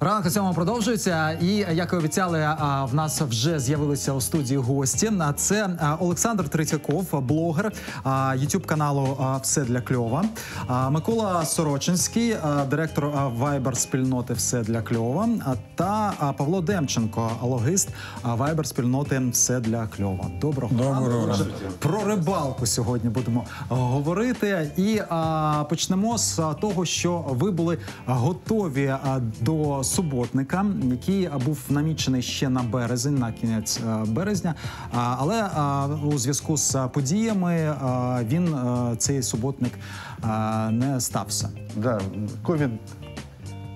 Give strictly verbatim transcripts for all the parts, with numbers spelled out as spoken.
Ранок у цьому продовжується, і, як і обіцяли, в нас вже з'явилися у студії гості. Це Олександр Третьяков, блогер ютуб-каналу «Все для кльова», Микола Сорочинський, директор Viber-спільноти «Все для кльова», та Павло Демченко, логіст Viber-спільноти «Все для кльова». Доброго ранку. Про рибалку сьогодні будемо говорити. І почнемо з того, що ви були готові до суботника, який був намічений ще на березень, на кінець березня, але у зв'язку з подіями він, цей суботник, не стався. Да, ковід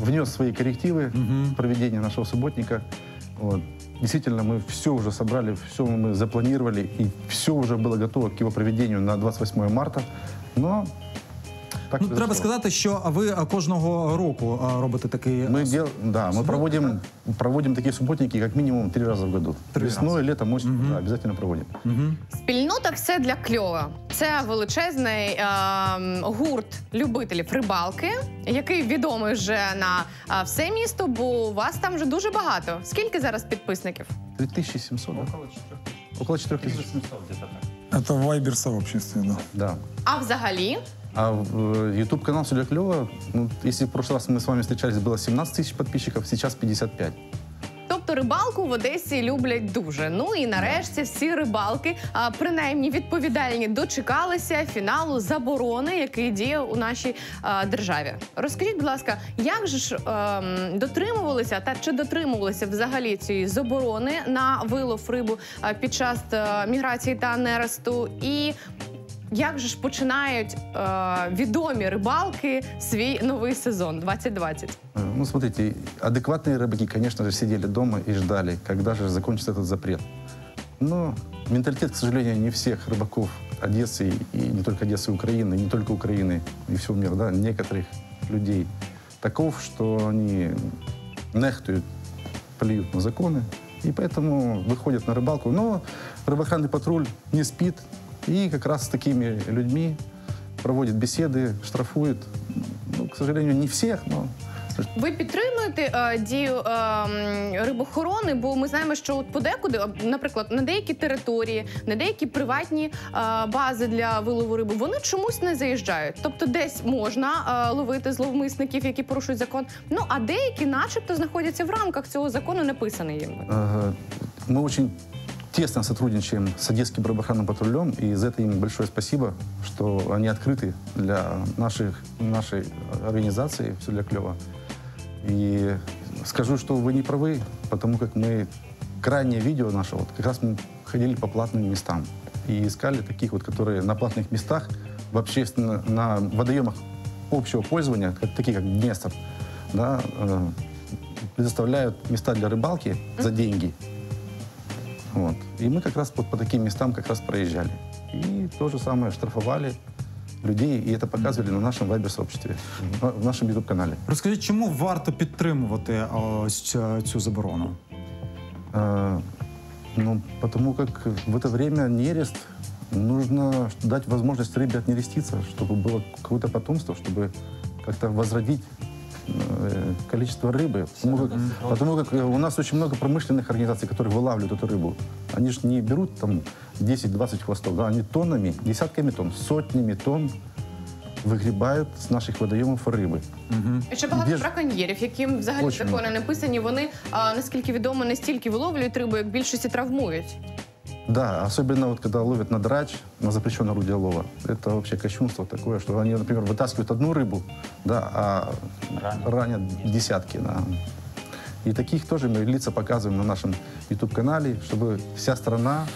внес свої корективи в проведення нашого суботника. Действительно, мы все уже собрали, все мы запланировали, и все уже было готово к его проведению на двадцять восьме марта, но... Ну, треба сказати, що ви кожного року робите такий суботник. Да, ми проводимо такі суботники, як мінімум, три рази в году. Весною, літом, осінь, обов'язково проводимо. Спільнота «Все для кльова» – це величезний гурт любителів рибалки, який відомий вже на все місто, бо у вас там вже дуже багато. Скільки зараз підписників? три тисячі сімсот. Около чотирьох тисяч. Це в Viber-сообществі, да. А взагалі? А ютуб-канал «Все для клёва», ну, если в прошлый раз мы с вами встречались, было семнадцать тысяч подписчиков, сейчас пятьдесят пять. Тобто рибалку в Одесі люблять дуже. Ну і нарешті всі рибалки, принаймні відповідальні, дочекалися фіналу заборони, який діє у нашій державі. Розкажіть, будь ласка, як же ж дотримувалися, та чи дотримувалися взагалі цієї заборони на вилов рибу під час міграції та нересту, і... Як же ж починають э, відомі рибалки свій новий сезон двадцять двадцять? Ну, смотрите, адекватные рыбаки, конечно же, сидели дома и ждали, когда же закончится этот запрет. Но менталитет, к сожалению, не всех рыбаков Одессы, и не только Одессы, Украины, и не только Украины, и всего мира, да, некоторых людей таков, что они нехтуют, плюют на законы, и поэтому выходят на рыбалку. Но рыбоохранный патруль не спит, и как раз с такими людьми проводит беседы, штрафует. Ну, к сожалению, не всех, но... Ви підтримуєте дію рибоохорони, бо ми знаємо, що подекуди, наприклад, на деякі території, на деякі приватні бази для вилову риби, вони чомусь не заїжджають. Тобто десь можна ловити зловмисників, які порушують закон, ну а деякі начебто знаходяться в рамках цього закону, написаний їм. Ми дуже... тесно сотрудничаем с Одесским рыбоохранным патрулем, и за это им большое спасибо, что они открыты для наших, нашей организации «Все для клёва». И скажу, что вы не правы, потому как мы крайнее видео наше, вот, как раз мы ходили по платным местам и искали таких вот, которые на платных местах, вообще на водоемах общего пользования, как, такие как Днестр, да, э, предоставляют места для рыбалки за деньги. Вот. И мы как раз по, по таким местам как раз проезжали. И то же самое штрафовали людей, и это показывали на нашем Viber-сообществе, в нашем ютуб-канале. Расскажите, чему варто поддерживать эту заборону? А, ну, потому как в это время нерест, нужно дать возможность рыбе отнереститься, чтобы было какое-то потомство, чтобы как-то возродить количество рыбы, потому как, потому как у нас очень много промышленных организаций, которые вылавливают эту рыбу. Они же не берут там десять-двадцать хвостов, да, они тоннами, десятками тонн, сотнями тонн вигрібають з наших водойомів риби. Ще багато браконьєрів, яким взагалі закони не писані, вони, наскільки відомо, не стільки виловлюють рибу, як більшості травмують. Да, особенно вот когда ловят на драч, на запрещенное орудие лова. Это вообще кощунство такое, что они, например, вытаскивают одну рыбу, да, а ранят, ранят десятки. Да. И таких тоже мы лица показываем на нашем ютуб-канале, чтобы вся страна,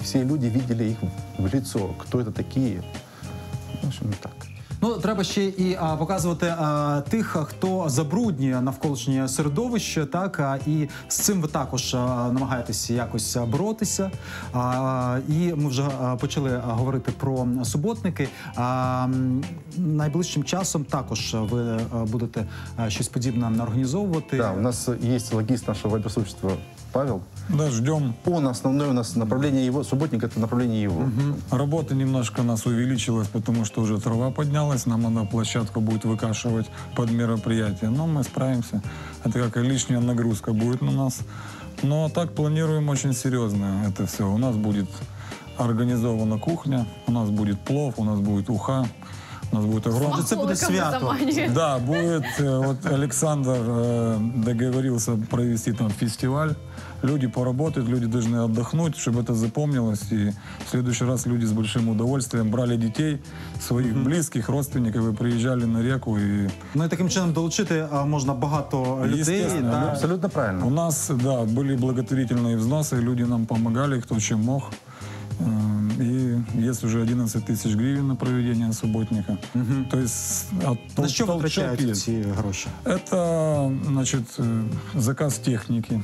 все люди видели их в лицо, кто это такие. В общем, так. Ну, треба ще і а, показувати а, тих, хто забруднює навколишнє середовище, так, а, і з цим ви також а, намагаєтеся якось боротися. А, і ми вже а, почали говорити про суботники. А, найближчим часом також ви будете щось подібне організовувати. Так, да, у нас є логіст нашого вайбер-сообщества Павел. Да, ждем. Он основное у нас направление его, суботник – это направление его. Угу. Работа немножко у нас увеличилась, потому что уже трава поднялась. осталось, нам надо площадку будет выкашивать под мероприятие, но мы справимся. Это как лишняя нагрузка будет на нас. Но так планируем очень серьезно это все. У нас будет организована кухня, у нас будет плов, у нас будет уха. У нас будет огромное... Це буде свято. Да, будет... Вот Александр э, договорился провести там фестиваль. Люди поработают, люди должны отдохнуть, чтобы это запомнилось. И в следующий раз люди с большим удовольствием брали детей, своих mm-hmm. близких, родственников и приезжали на реку. И... Ну и таким чином долучити можно багато людей. Да? Абсолютно правильно. У нас, да, были благотворительные взносы, люди нам помогали, кто чем мог. И есть уже одиннадцать тысяч гривен на проведение субботника. Угу. То есть от на что потрачают эти гроши? Это, значит, заказ техники.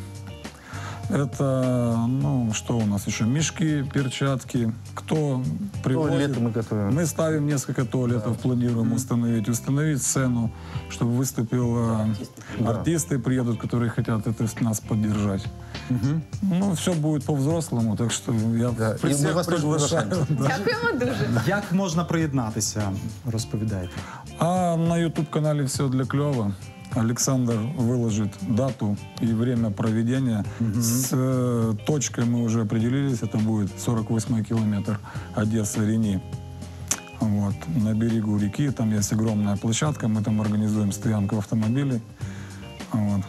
Это, ну, что у нас еще? Мешки, перчатки. Кто привозит? Туалеты мы готовим. Мы ставим несколько туалетов, да. планируем mm-hmm. установить. Установить сцену, чтобы выступило. Да. Артисты приедут, которые хотят это нас поддержать. Mm-hmm. Ну, все будет по-взрослому, так что я да. при всех вас приглашаю. Дякуємо дуже. Як можна приєднатися? Розповідайте. А на ютуб-каналі «Все для кльова». Александр выложит дату и время проведения. Угу. С э, точкой мы уже определились, это будет сорок восьмой километр Одесса-Рени. Вот. На берегу реки, там есть огромная площадка, мы там организуем стоянку автомобилей. Вот.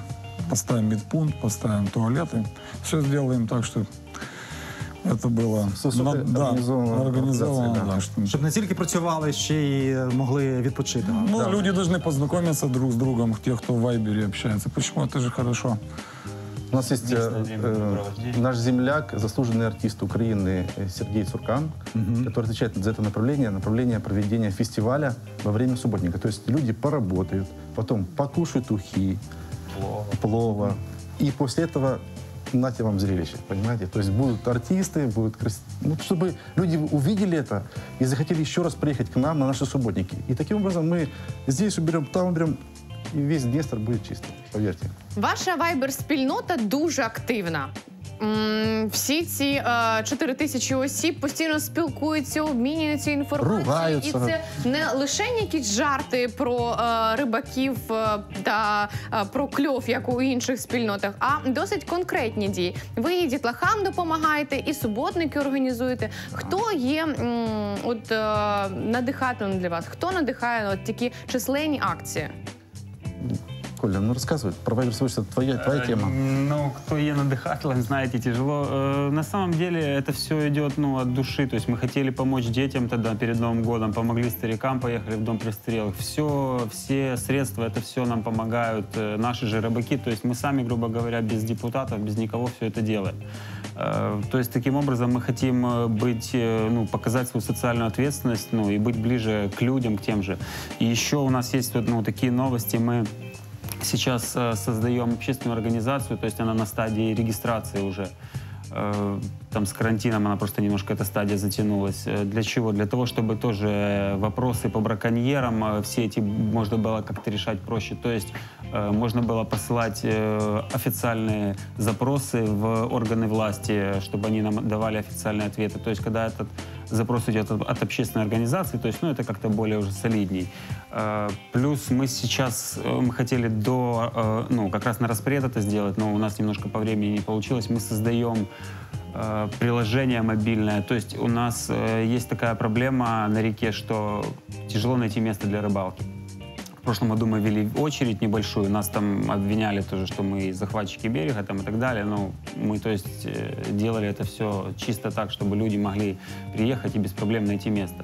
Поставим медпункт, поставим туалеты. Все сделаем так, что... Это було організовано, щоб не тільки працювали, ще й могли відпочити. Ну, да. Люди повинні познайомитися друг з другом, ті, хто в Вайбері спілкується. Чому? Це ж добре. У нас есть э, наш земляк, заслуженный артист Украины Сергей Цуркан, угу. который отвечает за это направление, направление проведения фестиваля во время субботника. То есть люди поработают, потом покушают ухи, плова, плова и после этого... Нате вам зрелище, понимаете? То есть будут артисты, будут крас... ну, чтобы люди увидели это и захотели еще раз приехать к нам на наши субботники. И таким образом мы здесь уберем, там уберем, и весь Днестр будет чистый, поверьте. Ваша вайбер-спільнота дуже активна. Всі ці чотири тисячі осіб постійно спілкуються, обмінюються інформацією. І це не лише якісь жарти про е, рибаків та е, про кльов, як у інших спільнотах, а досить конкретні дії. Ви і дітлахам допомагаєте, і суботники організуєте. Хто є м, от, е, надихателем для вас? Хто надихає от такі численні акції? Коля, ну рассказывай, про вайбер-сообщество, твоя, твоя тема. Ну, кто ее надыхатель, знаете, тяжело. На самом деле это все идет, ну, от души. То есть мы хотели помочь детям тогда перед Новым годом, помогли старикам, поехали в дом престарелых. Все, все средства, это все нам помогают наши же рыбаки. То есть мы сами, грубо говоря, без депутатов, без никого все это делаем. То есть таким образом мы хотим быть, ну, показать свою социальную ответственность, ну, и быть ближе к людям, к тем же. И еще у нас есть, ну, такие новости, мы... Сейчас э, создаем общественную организацию, то есть она на стадии регистрации уже. Э, там с карантином она просто немножко, эта стадия затянулась. Э, для чего? Для того, чтобы тоже вопросы по браконьерам, э, все эти можно было как-то решать проще. То есть э, можно было посылать э, официальные запросы в органы власти, чтобы они нам давали официальные ответы. То есть когда этот запрос идет от общественной организации, то есть, ну, это как-то более уже солидней. Плюс мы сейчас, мы хотели до, ну, как раз на распред это сделать, но у нас немножко по времени не получилось. Мы создаем приложение мобильное, то есть у нас есть такая проблема на реке, что тяжело найти место для рыбалки. В прошлом году мы вели очередь небольшую, нас там обвиняли тоже, что мы захватчики берега там и так далее, но мы, то есть, делали это все чисто так, чтобы люди могли приехать и без проблем найти место.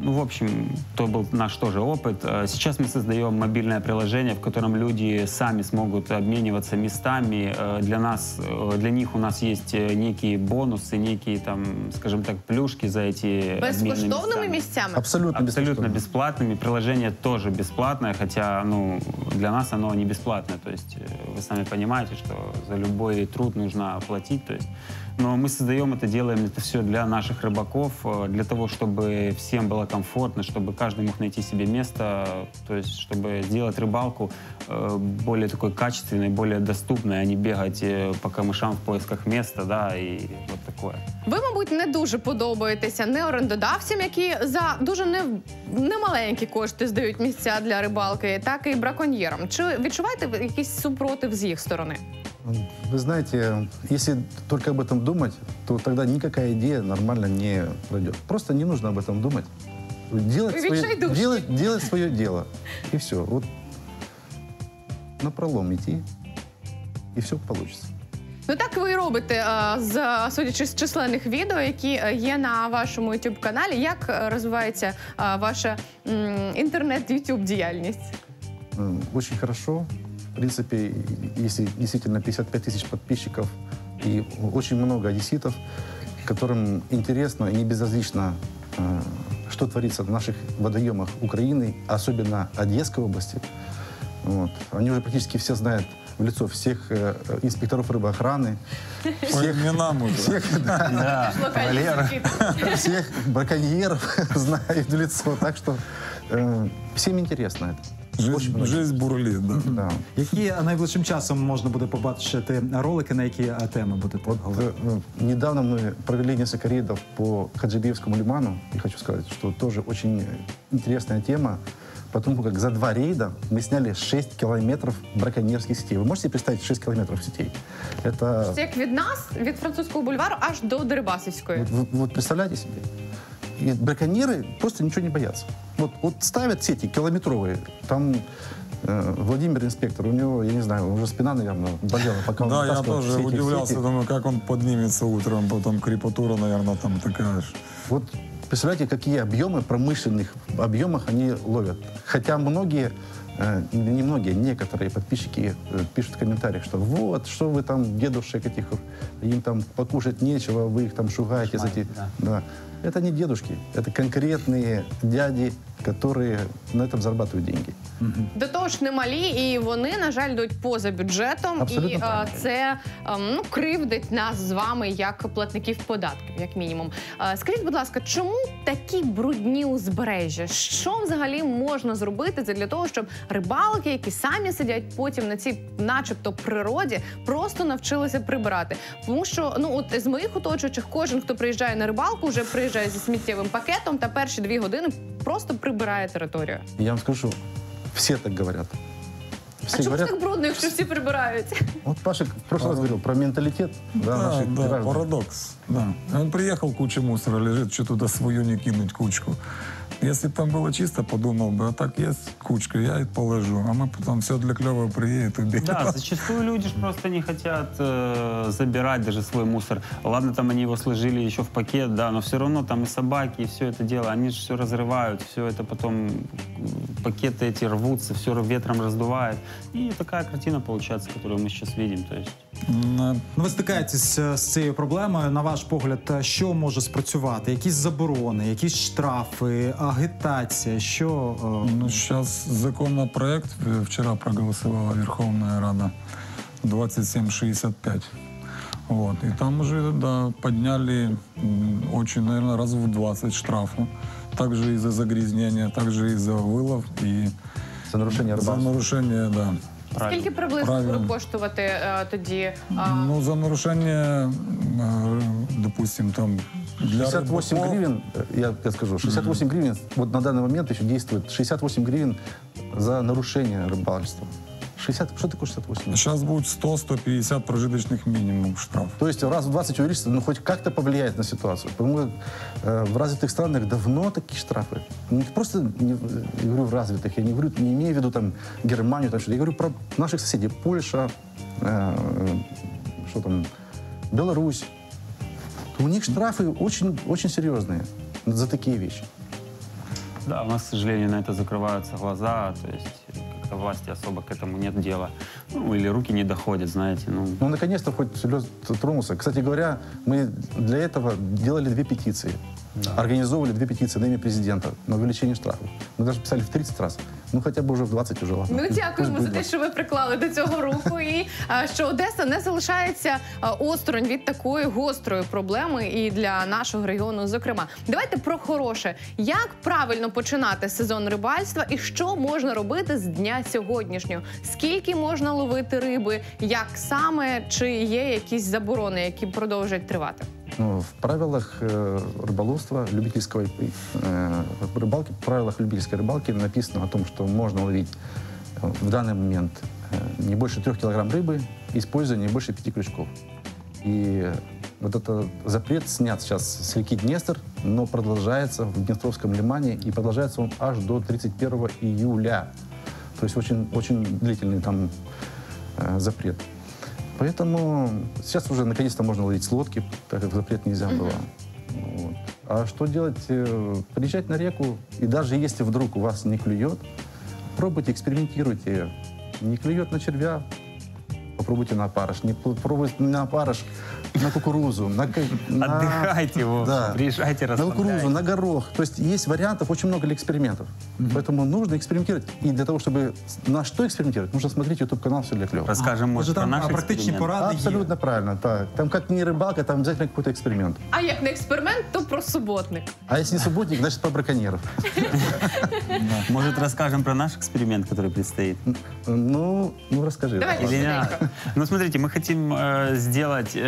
Ну, в общем, то был наш тоже опыт. Сейчас мы создаем мобильное приложение, в котором люди сами смогут обмениваться местами. Для нас, для них у нас есть некие бонусы, некие, там, скажем так, плюшки за эти бесплатными местами. Абсолютно, абсолютно бесплатными. Приложение тоже бесплатное, хотя, ну, для нас оно не бесплатное. То есть вы сами понимаете, что за любой труд нужно платить. То есть, но мы создаем это, делаем это все для наших рыбаков, для того, чтобы всем было комфортно, чтобы каждый мог найти себе место, то есть чтобы сделать рыбалку более такой качественной, более доступной, а не бегать по камышам в поисках места, да, и вот такое. такое. Ви, мабуть, не дуже подобаєтеся не орендодавцям, які за дуже немаленькі кошти здають місця для рибалки, так і браконьєрам. Чи відчуваєте ви якийсь супротив з їх сторони? Вы знаете, если только об этом думать, то тогда никакая идея нормально не пройдет. Просто не нужно об этом думать. Делать, свое, делать, делать свое дело. И все. Вот напролом идти, и все получится. Ну так ви і робите, судячи з численних відео, які є на вашому ютуб-каналі. Як розвивається ваша інтернет-ютуб-діяльність? Очень хорошо. В принципе, если действительно пятьдесят пять тысяч подписчиков и очень много одесситов, которым интересно и не безразлично, что творится в наших водоемах Украины, особенно Одесской области. Вот. Они уже практически все знают в лицо всех инспекторов рыбоохраны, всех, всех браконьеров знают в лицо, так что всем интересно это. Жизнь бурлит, да. Да. Які найближчим часом можна буде побачити ролики, на які теми будете говорити? Недавно ми провели несколько рейдов по Хаджибеевскому лиману. И хочу сказать, что тоже очень интересная тема, потому как за два рейда мы сняли шесть километров браконьерских сетей. Вы можете представить шесть километров сетей? Это... Всех від нас, від французского бульвару аж до Дерибасовской. Вот, вот, вот представляете себе? И браконьеры просто ничего не боятся. Вот, вот ставят сети километровые. Там э, Владимир инспектор, у него, я не знаю, уже спина, наверное, болела, пока он да, я тоже сети, удивлялся, думаю, как он поднимется утром, потом крепатура, наверное, там такая же. Вот представляете, какие объемы промышленных объемах они ловят. Хотя многие, э, не многие, некоторые подписчики э, пишут в комментариях, что вот, что вы там дедушек этих, им там покушать нечего, вы их там шугаете. Шмай, эти, да. Да. Это не дедушки, это конкретные дяди, которые на этом зарабатывают деньги. До того ж немалі, і вони, на жаль, йдуть поза бюджетом. Абсолютно і а, це а, ну, кривдить нас з вами як платників податків, як мінімум. А, скажіть, будь ласка, чому такі брудні узбережжя? Що взагалі можна зробити для того, щоб рибалки, які самі сидять потім на цій начебто природі, просто навчилися прибирати? Тому що, ну, от з моїх оточуючих, кожен, хто приїжджає на рибалку, вже приїжджає зі сміттєвим пакетом та перші дві години просто прибирає територію. Я вам скажу, все так говорят. Все а чему так брудно, если все прибираете? Вот Паша в прошлый раз говорил про менталитет. Да, да, да, парадокс. Да. Он приехал, куча мусора лежит, что туда свою не кинуть кучку. Если бы там было чисто, подумал бы, а так есть кучка, я и положу. А мы потом все для клёвого приедет, уберет. Да, зачастую люди же просто не хотят э, забирать даже свой мусор. Ладно, там они его сложили еще в пакет, да, но все равно там и собаки, и все это дело, они же все разрывают, все это потом, пакеты эти рвутся, все ветром раздувает. И такая картина получается, которую мы сейчас видим, то есть. Ви стикаєтесь з цією проблемою, на ваш погляд, що може спрацювати? Якісь заборони, якісь штрафи, агітація, що... Ну, зараз законопроект, вчора проголосувала Верховна Рада, двадцать семь шестьдесят пять. Вот. І там вже да, підняли, очень, наверное, раз в двадцать штрафу. Також і за загрізнення, також і за вилов, і за нарушення рибальства. За нарушення, да. Правильно. Скільки приблизно буде коштувати а, тоді? А... Ну, за нарушення, допустим, там... Для шестьдесят восемь рыбаков... гривен, я, я скажу, шестьдесят восемь mm-hmm. гривен, вот на данный момент еще действует шестьдесят восемь гривен за нарушение рыбальства. шестьдесят, что такое шестьдесят восемь? Сейчас будет сто — сто пятьдесят прожиточных минимум штраф. То есть раз в двадцать увеличится, ну хоть как-то повлияет на ситуацию. Потому что э, в развитых странах давно такие штрафы. Не просто, не, я говорю, в развитых, я не говорю, не имею в виду там Германию, там, я говорю про наших соседей, Польша, э, что там, Беларусь. У них штрафы очень, очень серьезные за такие вещи. Да, у нас, к сожалению, на это закрываются глаза, то есть... власти особо к этому нет дела. Ну, или руки не доходят, знаете. Ну, ну наконец-то хоть лед тронулся. Кстати говоря, мы для этого делали две петиции. Да. Организовывали две петиции на имя президента на увеличение штрафов. Мы даже писали в тридцать раз. Ну, хоча б уже в двадцать уже ладно. Ну, дякуємо за те, що ви приклали до цього руку і що Одеса не залишається осторонь від такої гострої проблеми і для нашого регіону, зокрема. Давайте про хороше. Як правильно починати сезон рибальства і що можна робити з дня сьогоднішнього? Скільки можна ловити риби? Як саме? Чи є якісь заборони, які продовжують тривати? Но в правилах рыболовства, любительского, рыбалки, в правилах любительской рыбалки написано о том, что можно ловить в данный момент не больше трех килограмм рыбы, используя не больше пяти крючков. И вот этот запрет снят сейчас с реки Днестр, но продолжается в Днестровском лимане, и продолжается он аж до тридцать первого июля. То есть очень, очень длительный там э, запрет. Поэтому сейчас уже наконец-то можно ловить с лодки, так как запрет нельзя было. Mm-hmm. Вот. А что делать? Приезжать на реку, и даже если вдруг у вас не клюет, пробуйте, экспериментируйте. Не клюет на червя, попробуйте на опарыш. Не пробуйте на опарыш, на кукурузу. На, на, Отдыхайте его, да, приезжайте, на кукурузу, на горох. То есть есть вариантов, очень много для экспериментов. Mm-hmm. Поэтому нужно экспериментировать. И для того, чтобы на что экспериментировать, нужно смотреть YouTube-канал «Все для клёва». Расскажем, а, может, там, про а практичні поради. Абсолютно правильно. Так. Там как не рыбалка, там обязательно какой-то эксперимент. А як не эксперимент, то про суботник. А если не суботник, значит про браконьеров. Может, расскажем про наш эксперимент, который предстоит? Ну, расскажи. Ну, смотрите, мы хотим сделать...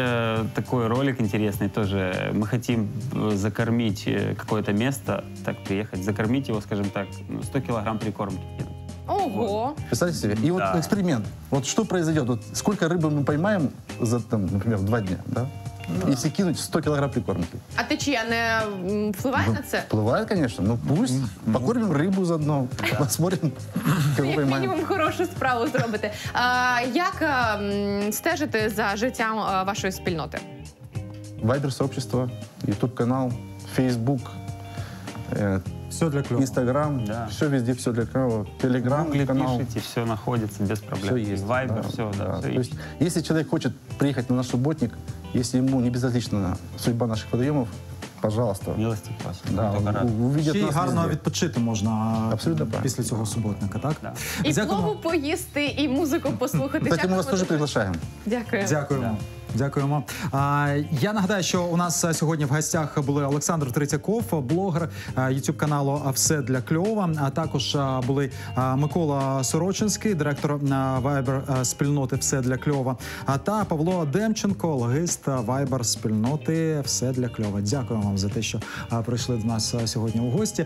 такой ролик интересный тоже. Мы хотим закормить какое-то место, так приехать, закормить его, скажем так, сто килограмм прикормки. Ого! Вот. Представьте себе. И да. вот эксперимент. Вот что произойдет? Вот сколько рыбы мы поймаем за, там, например, два дня, да? Да. Если кинуть сто килограмм прикормки. А ты чья, не впливає на це? Впливає, конечно. Ну пусть mm-hmm. покормим рыбу заодно, yeah. посмотрим, кого поймаем. Як мінімум хорошу справу зробите. А, як а, стежити за життям а, вашої спільноти? Вайбер-сообщество, ютуб-канал, фейсбук, э, все для клёва. Инстаграм, да. все везде, все для клёва. Телеграм, канал. Пишите, все находится без проблем. Все есть. Вайбер, да, все, да. да. Все То есть, если человек хочет приехать на наш субботник, если ему не безразлична судьба наших водоемов, пожалуйста. Милости просим. Да, ще й гарно відпочити можна Абсолютно після цього суботника, так? Да. І Дякую. Плову поїсти, і музику послухати. Так, ми вас теж приглашаємо. Дякую. Дякуємо. Дякуємо. Я нагадаю, що у нас сьогодні в гостях були Олександр Третьяков, блогер ютуб-каналу «Все для кльова», а також були Микола Сорочинський, директор Viber-спільноти «Все для кльова», та Павло Демченко, логіст Viber-спільноти «Все для кльова». Дякую вам за те, що прийшли до нас сьогодні у гості.